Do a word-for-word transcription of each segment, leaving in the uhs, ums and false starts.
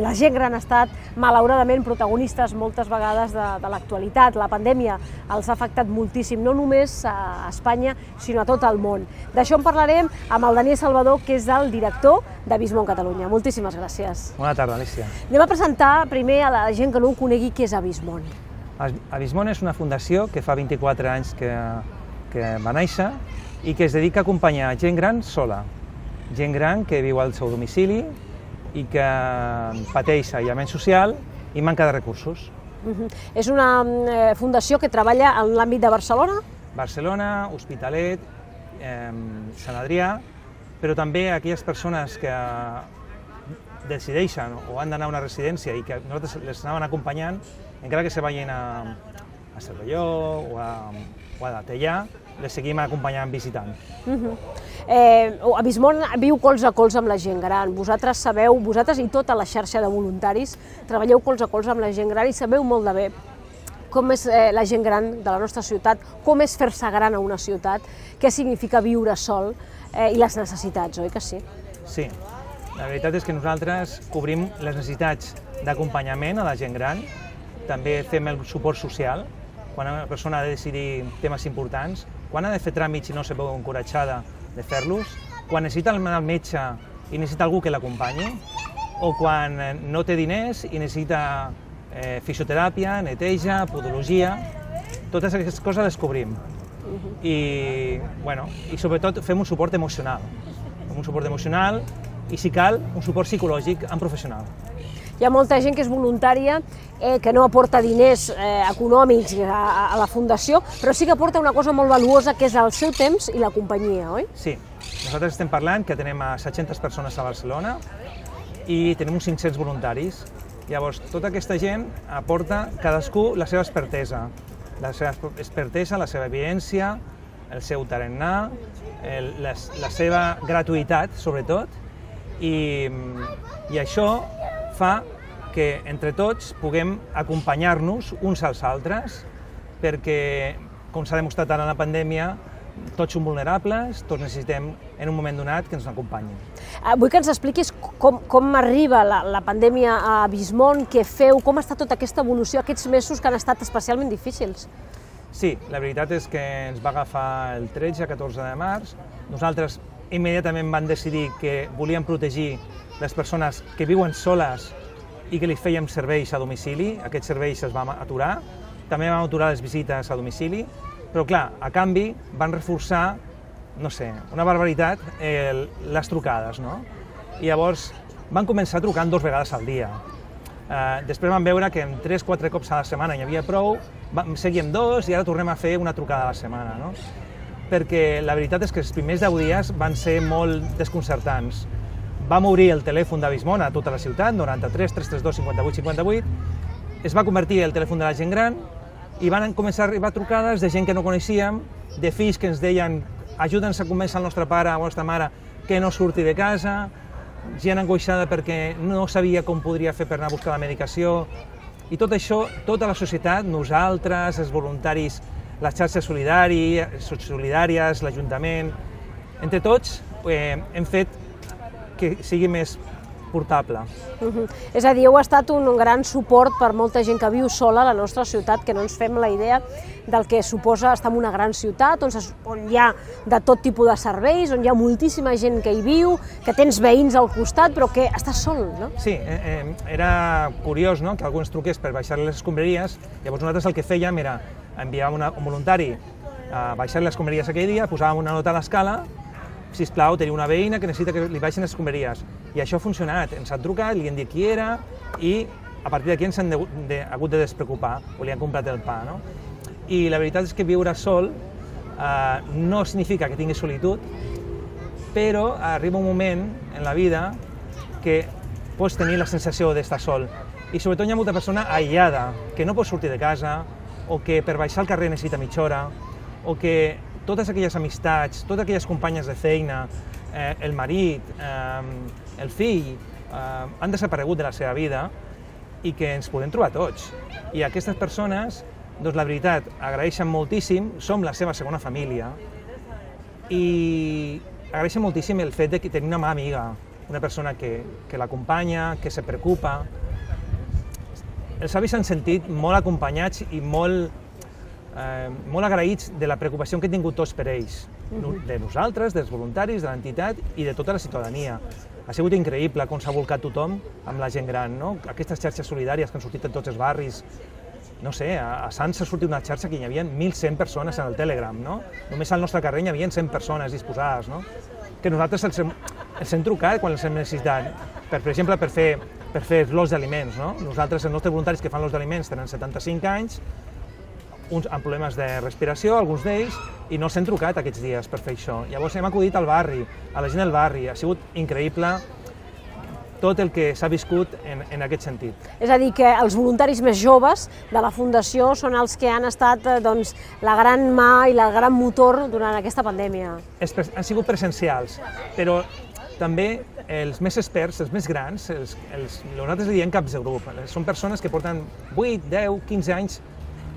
la gent gran ha estat, malauradament, protagonistes moltes vegades de, de l'actualitat. La pandèmia els ha afectat moltíssim, no només a Espanya, sinó a tot el món. D'això en parlarem amb el Daniel Salvador, que és el director de Vismón Catalunya. Moltíssimes gràcies. Bona tarda, Alicia. Anem a presentar primer a la gent que no ho conegui què és Vismón. Vismón és una fundació que fa vint-i-quatre anys que, que va néixer i que es dedica a acompanyar gent gran sola, gent gran que viu al seu domicili i que pateix aïllament social i manca de recursos. Uh-huh. És una eh, fundació que treballa en l'àmbit de Barcelona? Barcelona, Hospitalet, eh, Sant Adrià, però també aquelles persones que decideixen o han d'anar a una residència i que nosaltres les anaven acompanyant, encara que se vagin a, a Cervelló o a, o a Tellà, les seguim acompanyant visitant. Uh-huh. eh, a Vismón viu colze a colze amb la gent gran. Vosaltres sabeu, vosaltres i tota la xarxa de voluntaris, treballeu colze a colze amb la gent gran i sabeu molt de bé com és eh, la gent gran de la nostra ciutat, com és fer-se gran a una ciutat, què significa viure sol eh, i les necessitats, oi que sí? Sí. La veritat és que nosaltres cobrim les necessitats d'acompanyament a la gent gran, també fem el suport social, quan una persona ha de decidir temes importants, quan ha de fer tràmits i no se veu encoratjada de fer-los, quan necessita anar al metge i necessita algú que l'acompanyi, o quan no té diners i necessita eh, fisioteràpia, neteja, podologia. Totes aquestes coses les cobrim. I, bueno, i sobretot fem un suport emocional. Fem un suport emocional i, si cal, un suport psicològic amb professional. Hi ha molta gent que és voluntària, eh, que no aporta diners eh, econòmics a, a la fundació, però sí que aporta una cosa molt valuosa, que és el seu temps i la companyia, oi? Sí. Nosaltres estem parlant que tenim a set-centes persones a Barcelona i tenim uns cinc-cents voluntaris. Llavors, tota aquesta gent aporta cadascú la seva expertesa, la seva expertesa, la seva evidència, el seu tarannà, el, la, la seva gratuïtat, sobretot, i, i això fa que entre tots puguem acompanyar-nos uns als altres, perquè, com s'ha demostrat ara en la pandèmia, tots som vulnerables, tots necessitem en un moment donat que ens acompanyin. Vull que ens expliquis com, com arriba la, la pandèmia a Vismón, què feu, com ha estat tota aquesta evolució, aquests mesos que han estat especialment difícils. Sí, la veritat és que ens va agafar el tretze catorze de març. Nosaltres immediatament vam decidir que volíem protegir les persones que viuen soles i que li fèiem serveis a domicili. Aquests serveis es van aturar, també van aturar les visites a domicili, però clar, a canvi van reforçar, no sé, una barbaritat, eh, les trucades, no? I llavors van començar trucant dues vegades al dia. Eh, després van veure que en tres quatre cops a la setmana hi havia prou, vam, seguíem dos i ara tornem a fer una trucada a la setmana, no? Perquè la veritat és que els primers deu dies van ser molt desconcertants. Vam obrir el telèfon de Vismón a tota la ciutat, nou tres tres tres dos cinquanta-vuit cinquanta-vuit, es va convertir el telèfon de la gent gran i van començar a arribar trucades de gent que no coneixíem, de fills que ens deien ajuda'ns a convèncer el nostre pare o la nostra mare que no surti de casa, gent angoixada perquè no sabia com podria fer per anar a buscar la medicació, i tot això, tota la societat, nosaltres, els voluntaris, les xarxes solidàries, l'Ajuntament, entre tots eh, hem fet que sigui més portable. Uh-huh. És a dir, heu estat un gran suport per molta gent que viu sola a la nostra ciutat, que no ens fem la idea del que suposa estar en una gran ciutat, on, es, on hi ha de tot tipus de serveis, on hi ha moltíssima gent que hi viu, que tens veïns al costat, però que estàs sol, no? Sí, eh, eh, era curiós, no?, que algú ens truqués per baixar les escombraries. Llavors nosaltres el que fèiem era enviàvem una, un voluntari a baixar les escombraries aquell dia, posàvem una nota a l'escala, sisplau, teniu una veïna que necessita que li baixin les escombraries. I això ha funcionat, ens han trucat, li han dit qui era i a partir d'aquí ens han de, de, hagut de despreocupar o li han comprat el pa, no? I la veritat és que viure sol eh, no significa que tinguis solitud, però arriba un moment en la vida que pots tenir la sensació d'estar sol. I sobretot hi ha molta persona aïllada, que no pot sortir de casa, o que per baixar al carrer necessita mitja hora, o que totes aquelles amistats, totes aquelles companyes de feina, eh, el marit, eh, el fill, eh, han desaparegut de la seva vida i que ens podem trobar tots. I aquestes persones, doncs la veritat, agraeixen moltíssim, som la seva segona família, i agraeixen moltíssim el fet de tenir una mà amiga, una persona que, que l'acompanya, que se preocupa. Els avis s'han sentit molt acompanyats i molt, eh, molt agraïts de la preocupació que hem tingut tots per ells, de nosaltres, dels voluntaris, de l'entitat i de tota la ciutadania. Ha sigut increïble com s'ha volcat tothom amb la gent gran, no? Aquestes xarxes solidàries que han sortit en tots els barris. No sé, a Sants ha sortit una xarxa que hi havia mil cent persones en el Telegram, no? Només al nostre carrer hi havia cent persones disposades, no? Que nosaltres els hem, els hem trucat quan els hem necessitat, per, per exemple, per fer, per fer lots d'aliments, no? Nosaltres, els nostres voluntaris que fan lots d'aliments tenen setanta-cinc anys, uns amb problemes de respiració, alguns d'ells, i no els hem trucat aquests dies per fer això. Llavors hem acudit al barri, a la gent del barri, ha sigut increïble tot el que s'ha viscut en, en aquest sentit. És a dir, que els voluntaris més joves de la Fundació són els que han estat doncs, la gran mà i el gran motor durant aquesta pandèmia. Es, han sigut presencials, però també els més experts, els més grans, els, els, nosaltres li diem caps de grup, són persones que porten vuit, deu, quinze anys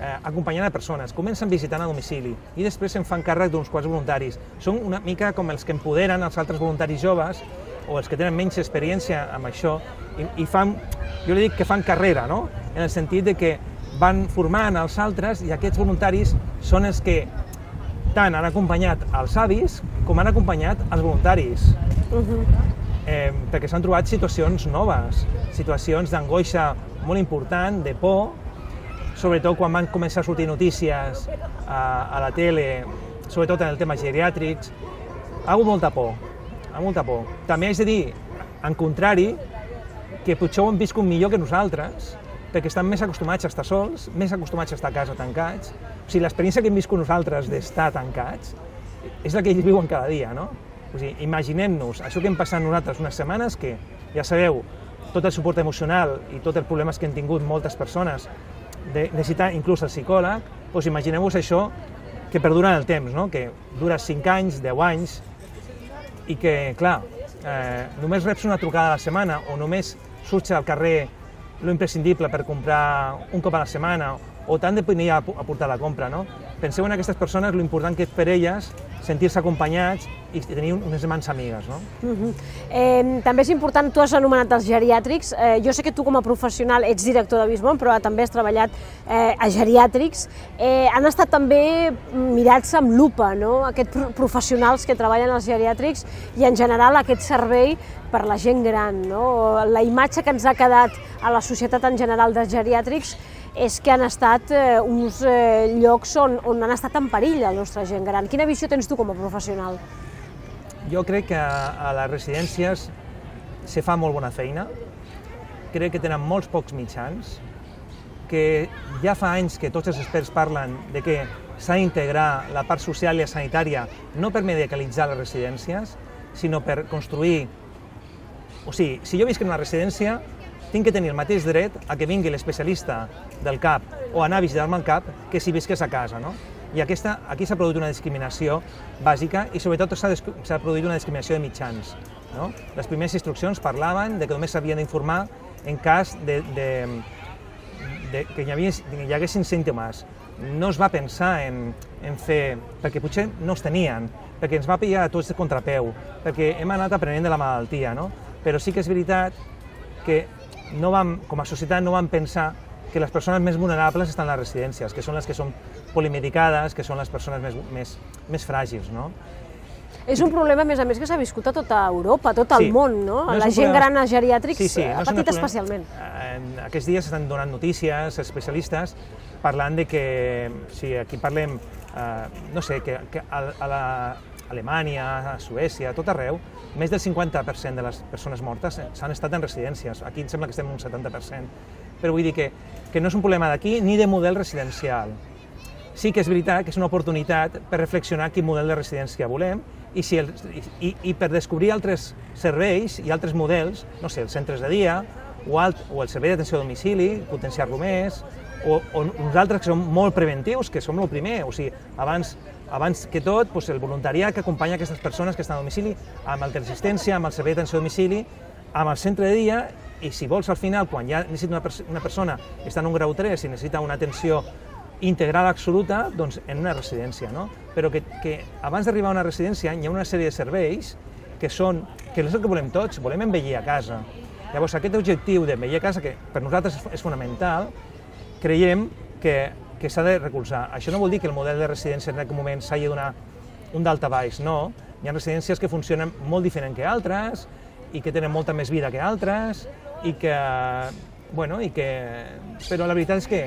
eh, acompanyant a persones, comencen visitant a domicili i després se'n fan càrrec d'uns quants voluntaris. Són una mica com els que empoderen els altres voluntaris joves o els que tenen menys experiència amb això, i, i fan, jo li dic que fan carrera, no? En el sentit de que van formant els altres i aquests voluntaris són els que tant han acompanyat els avis com han acompanyat els voluntaris. Uh-huh. eh, perquè s'han trobat situacions noves, situacions d'angoixa molt important, de por, sobretot quan van començar a sortir notícies a, a la tele, sobretot en el tema geriàtrics. Ha hagut molta por. molta por. També haig de dir, en contrari, que potser ho han viscut millor que nosaltres, perquè estan més acostumats a estar sols, més acostumats a estar a casa tancats. O sigui, l'experiència que hem viscut nosaltres d'estar tancats és la que ells viuen cada dia, no? O sigui, imaginem-nos això que hem passat nosaltres unes setmanes, que ja sabeu, tot el suport emocional i tots els problemes que han tingut moltes persones, de necessitar inclús el psicòleg, doncs imagineu-vos això que perdura en el temps, no? Que dura cinc anys, deu anys, i que, clar, eh, només reps una trucada a la setmana o només surts al carrer lo imprescindible per comprar un cop a la setmana o tant de venir a portar la compra, no? Penseu en aquestes persones, lo important que és per elles sentir-se acompanyats i tenir unes mans amigues, no? Uh-huh. eh, també és important, tu has anomenat els geriàtrics, eh, jo sé que tu com a professional ets director de Bisbon, però també has treballat eh, a geriàtrics, eh, han estat també mirats amb lupa, no?, aquests professionals que treballen als geriàtrics i en general aquest servei per la gent gran, no? La imatge que ens ha quedat a la societat en general dels geriàtrics és que han estat eh, uns eh, llocs on, on han estat en perill la nostra gent gran. Quina visió tens tu com a professional? Jo crec que a, a les residències se fa molt bona feina, crec que tenen molts pocs mitjans, que ja fa anys que tots els experts parlen de que s'ha d'integrar la part social i la sanitària no per medicalitzar les residències, sinó per construir... O sigui, si jo visc en una residència, tinc que tenir el mateix dret a que vingui l'especialista del CAP o anar a visitar-me el CAP que si visqués a casa, no? I aquesta, aquí s'ha produït una discriminació bàsica i sobretot s'ha produït una discriminació de mitjans, no? Les primeres instruccions parlaven de que només s'havien d'informar en cas de, de, de, que hi, havia, hi haguessin símptomes. No es va pensar en, en fer... perquè potser no els tenien, perquè ens va pillar a tots de contrapeu, perquè hem anat aprenent de la malaltia, no? Però sí que és veritat que no vam, com a societat no vam pensar que les persones més vulnerables estan a les residències, que són les que són polimedicades, que són les persones més, més, més fràgils, no? És un problema, a més a més, que s'ha viscut a tota Europa, a tot el sí, món, no? no la gent problema... gran a geriàtrics sí, sí, no ha patit problema... especialment. En aquests dies s'estan donant notícies, especialistes, parlant de que, si aquí parlem, eh, no sé, que, que a, a la... Alemanya, a Suècia, tot arreu, més del cinquanta per cent de les persones mortes s'han estat en residències. Aquí em sembla que estem en un setanta per cent. Però vull dir que, que no és un problema d'aquí ni de model residencial. Sí que és veritat que és una oportunitat per reflexionar quin model de residència volem i, si el, i, i per descobrir altres serveis i altres models, no sé, els centres de dia o, alt, o el servei d'atenció a domicili, potenciar-lo més, o, o nosaltres que som molt preventius, que som el primer, o sigui, abans Abans que tot, doncs el voluntariat que acompanya aquestes persones que estan a domicili, amb el teleassistència, amb el servei d'atenció a domicili, amb el centre de dia, i si vols al final, quan ja necessita una, pers una persona que està en un grau tres i necessita una atenció integral absoluta, doncs en una residència, no? Però que, que abans d'arribar a una residència hi ha una sèrie de serveis que, són, que és el que volem tots, volem envellir a casa. Llavors, aquest objectiu d'envellir a casa, que per nosaltres és fonamental, creiem que, que s'ha de recolzar. Això no vol dir que el model de residència en aquest moment s'hagi donat un d'alta baix, no. Hi ha residències que funcionen molt diferent que altres i que tenen molta més vida que altres i que, bueno, i que... Però la veritat és que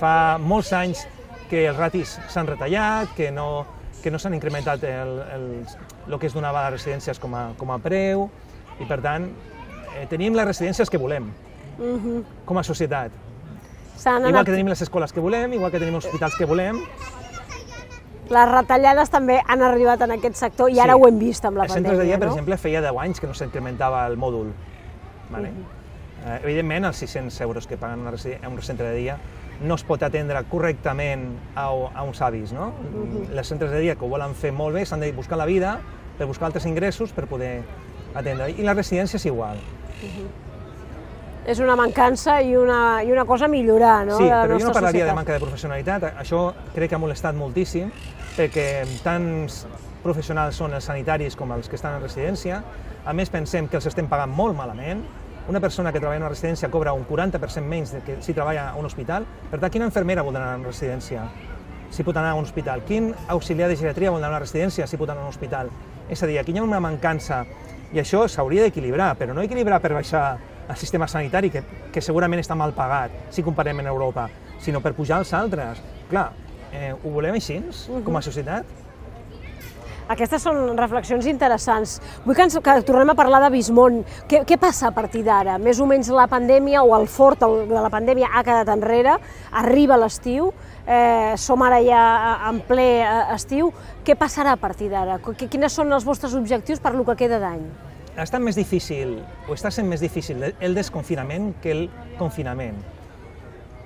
fa molts anys que els ratis s'han retallat, que no, que no s'han incrementat el, el, el que es donava a les residències com a, com a preu, i per tant eh, tenim les residències que volem, uh-huh. com a societat. S'han anat... Igual que tenim les escoles que volem, igual que tenim els hospitals que volem. Les retallades també han arribat en aquest sector i sí. Ara ho hem vist amb la el pandèmia. El centre de dia, no? Per exemple, feia deu anys que no s'incrementava el mòdul. Vale? Uh-huh. eh, evidentment, els sis-cents euros que paguen a un centre de dia no es pot atendre correctament a, a uns avis, no? Uh-huh. Les centres de dia que ho volen fer molt bé s'han de buscar la vida per buscar altres ingressos per poder atendre. I la residència és igual. Uh-huh. És una mancança i una, i una cosa a millorar, no? Sí, de però jo no parlaria societat. De manca de professionalitat. Això crec que ha molestat moltíssim, perquè tants professionals són els sanitaris com els que estan en residència. A més, pensem que els estem pagant molt malament. Una persona que treballa en una residència cobra un quaranta per cent menys que si treballa a un hospital. Per tant, quina infermera vol anar a una residència si pot anar a un hospital? Quin auxiliar de geriatria vol anar a una residència si pot anar a un hospital? És a dir, aquí hi ha una mancança i això s'hauria d'equilibrar, però no equilibrar per baixar el sistema sanitari, que, que segurament està mal pagat si comparem en Europa, sinó per pujar els altres. Clar, eh, ho volem així, uh-huh. com a societat? Aquestes són reflexions interessants. Vull que, ens, que tornem a parlar de Bismont. Què, què passa a partir d'ara? Més o menys la pandèmia o el fort de la pandèmia ha quedat enrere, arriba l'estiu, eh, som ara ja en ple estiu. Què passarà a partir d'ara? Quines són els vostres objectius per lo que queda d'any? Ha estat més difícil, o està sent més difícil, el desconfinament que el confinament.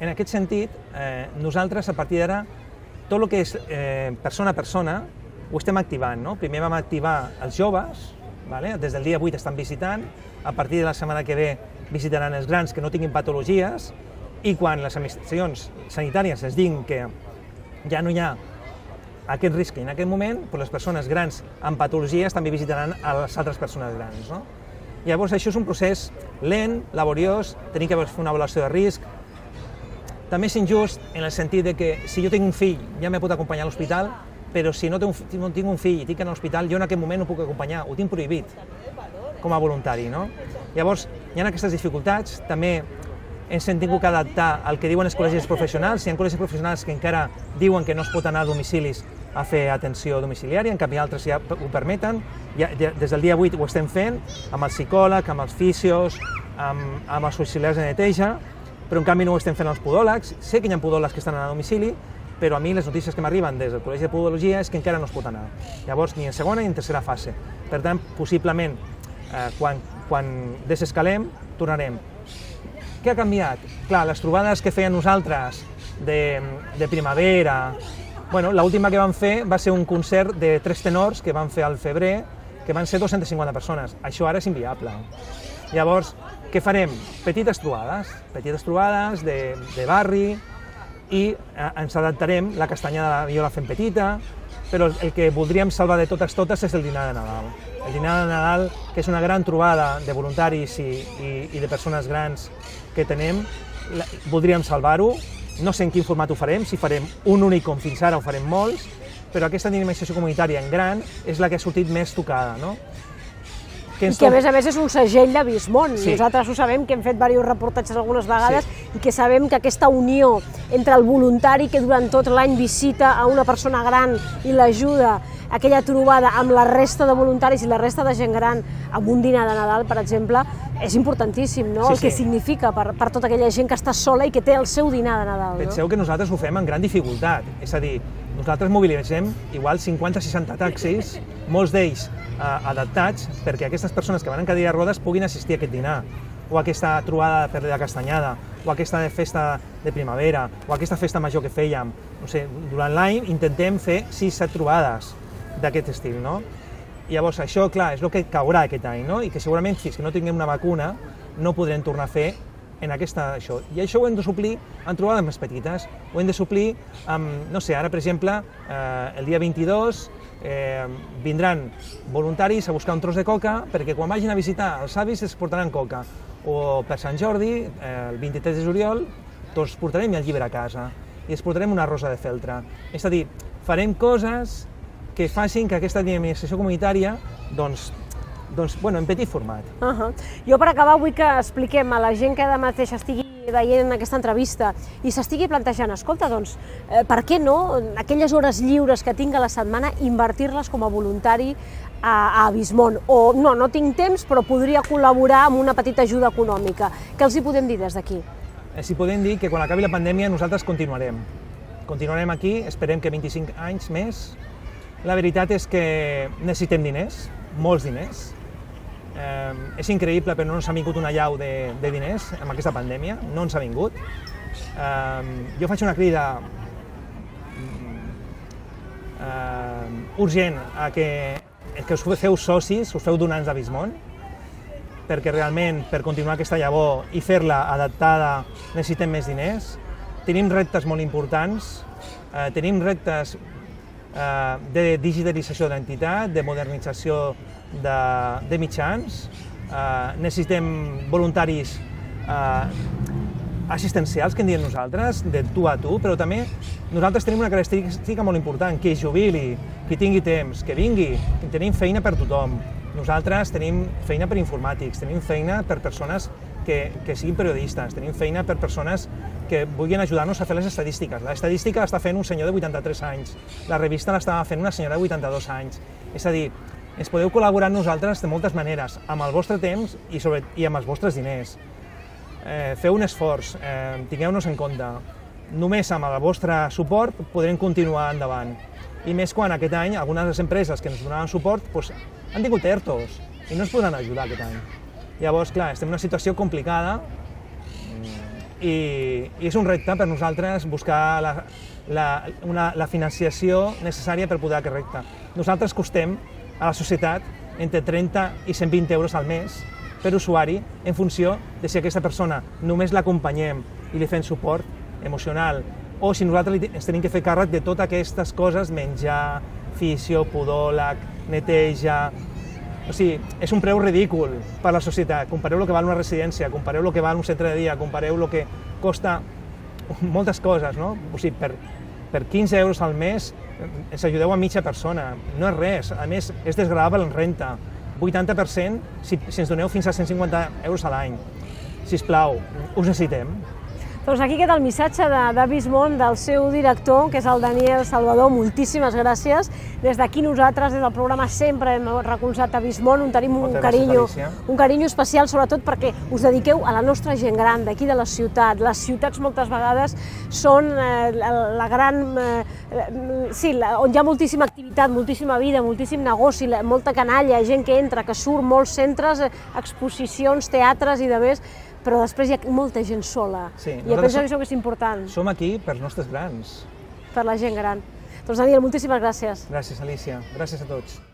En aquest sentit, eh, nosaltres, a partir d'ara, tot el que és eh, persona a persona ho estem activant, no? Primer vam activar els joves, vale? Des del dia vuit estan visitant, a partir de la setmana que ve visitaran els grans que no tinguin patologies, i quan les administracions sanitàries es diguin que ja no hi ha aquest risc, en aquest moment, doncs les persones grans amb patologies també visitaran a les altres persones grans, no? Llavors, això és un procés lent, laboriós, tenim que fer una avaluació de risc. També és injust en el sentit de que si jo tinc un fill ja me pot acompanyar a l'hospital, però si no tinc un fill i tinc que anar a l'hospital, jo en aquest moment no puc acompanyar, ho tinc prohibit com a voluntari, no? Llavors, hi ha aquestes dificultats, també ens hem tingut que adaptar al que diuen els col·legis professionals. Hi ha col·legis professionals que encara diuen que no es pot anar a domicilis a fer atenció domiciliària, en canvi altres ja ho permeten. Ja, des del dia vuit ho estem fent, amb el psicòleg, amb els fisios, amb, amb els auxiliars de neteja, però en canvi no ho estem fent els podòlegs. Sé que hi ha podòlegs que estan a domicili, però a mi les notícies que m'arriben des del Col·legi de Podologia és que encara no es pot anar. Llavors, ni en segona ni en tercera fase. Per tant, possiblement, eh, quan, quan desescalem, tornarem. Què ha canviat? Clar, les trobades que feien nosaltres de, de primavera... Bueno, l'última que van fer va ser un concert de tres tenors que van fer al febrer, que van ser dos-centes cinquanta persones. Això ara és inviable. Llavors, què farem? Petites trobades, petites trobades de, de barri, i eh, ens adaptarem, la castanyada jo la fem petita, però el que voldríem salvar de totes totes és el dinar de Nadal. El dinar de Nadal, que és una gran trobada de voluntaris i, i, i de persones grans que tenem, la, voldríem salvar-ho. No sé en quin format ho farem, si farem un únic com fins ara, ho farem molts, però aquesta dinamització comunitària en gran és la que ha sortit més tocada, no? Que I que, a més a més, és un segell de Bismont. Sí. Nosaltres ho sabem, que hem fet diversos reportatges algunes vegades, sí. I que sabem que aquesta unió entre el voluntari que durant tot l'any visita a una persona gran i l'ajuda, aquella trobada amb la resta de voluntaris i la resta de gent gran amb un dinar de Nadal, per exemple, és importantíssim, no? Sí, el que sí. significa per, per tota aquella gent que està sola i que té el seu dinar de Nadal. Penseu, no? Que nosaltres ho fem amb gran dificultat. És a dir, nosaltres mobilitzem igual cinquanta seixanta taxis, molts d'ells adaptats perquè aquestes persones que van en cadira de rodes puguin assistir a aquest dinar, o a aquesta trobada per la castanyada, o a aquesta festa de primavera, o a aquesta festa major que fèiem. No sé, durant l'any intentem fer sis set trobades d'aquest estil, no? I llavors això, clar, és el que caurà aquest any, no? I que segurament, si no tinguem una vacuna, no podrem tornar a fer en aquesta, això. I això ho hem de suplir en trobades més petites, ho hem de suplir amb, no sé, ara, per exemple, eh, el dia vint-i-dos eh, vindran voluntaris a buscar un tros de coca perquè quan vagin a visitar els avis es portaran coca. O per Sant Jordi, eh, el vint-i-tres de juliol, tots portarem el llibre a casa i es portarem una rosa de feltre. És a dir, farem coses que facin que aquesta administració comunitària, doncs, doncs bueno, en petit format. Uh-huh. Jo per acabar vull que expliquem a la gent que demà mateix estigui veient aquesta entrevista i s'estigui plantejant, escolta, doncs, eh, per què no aquelles hores lliures que tinc a la setmana invertir-les com a voluntari a, a Bismont? O no, no tinc temps, però podria col·laborar amb una petita ajuda econòmica. Què els hi podem dir des d'aquí? Els hi podem dir que quan acabi la pandèmia nosaltres continuarem. Continuarem aquí, esperem que vint-i-cinc anys més. La veritat és que necessitem diners, molts diners. Eh, és increïble, però no ens ha vingut una llau de, de diners amb aquesta pandèmia, no ens ha vingut. Eh, jo faig una crida eh, urgent a que, que us feu socis, us feu donants de Bismont, perquè realment per continuar aquesta llavor i fer-la adaptada necessitem més diners. Tenim reptes molt importants, eh, tenim reptes eh, de digitalització de l'entitat, de modernització De, de mitjans, eh, necessitem voluntaris eh, assistencials, que en diem nosaltres, de tu a tu, però també nosaltres tenim una característica molt important, que es jubili, que tingui temps, que vingui, que tenim feina per tothom. Nosaltres tenim feina per informàtics, tenim feina per persones que, que siguin periodistes, tenim feina per persones que vulguin ajudar-nos a fer les estadístiques. L'estadística l'està fent un senyor de vuitanta-tres anys, la revista l'estava fent una senyora de vuitanta-dos anys, és a dir, ens podeu col·laborar amb nosaltres de moltes maneres, amb el vostre temps i, sobre, i amb els vostres diners. Eh, feu un esforç, eh, tingueu-nos en compte. Només amb el vostre suport podrem continuar endavant. I més quan aquest any algunes de les empreses que ens donaven suport doncs, han tingut E R T Os i no ens podran ajudar aquest any. Llavors, clar, estem en una situació complicada i, i és un repte per nosaltres buscar la, la, una, la financiació necessària per poder aquest repte. Nosaltres costem a la societat entre trenta i cent vint euros al mes per usuari en funció de si aquesta persona només l'acompanyem i li fem suport emocional o si nosaltres ens hem de fer càrrec de totes aquestes coses, menjar, fisio, podòleg, neteja... O sigui, és un preu ridícul per a la societat. Compareu el que val una residència, compareu el que val un centre de dia, compareu el que costa moltes coses, no? O sigui, per, per quinze euros al mes ens ajudeu a mitja persona, no és res, a més és desgravable en renta, vuitanta per cent si, si ens doneu fins a cent cinquanta euros a l'any. Sisplau, us necessitem. Doncs aquí queda el missatge de, de Bismont, del seu director, que és el Daniel Salvador. Moltíssimes gràcies. Des d'aquí nosaltres, des del programa, sempre hem recolzat a Bismont, on tenim un carinyo, un carinyo especial, sobretot perquè us dediqueu a la nostra gent gran d'aquí de la ciutat. Les ciutats moltes vegades són eh, la, la gran... Eh, sí, la, on hi ha moltíssima activitat, moltíssima vida, moltíssim negoci, la, molta canalla, gent que entra, que surt, molts centres, exposicions, teatres i de més. Però després hi ha molta gent sola, sí, i penso que això és important. Som aquí pels nostres grans. Per la gent gran. Doncs Daniel, moltíssimes gràcies. Gràcies, Alicia. Gràcies a tots.